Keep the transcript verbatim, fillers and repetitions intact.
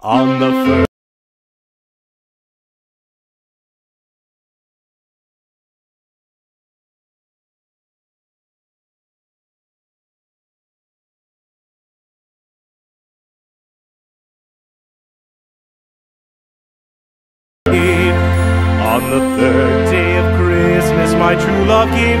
on the first. On the third day of Christmas, my true love gave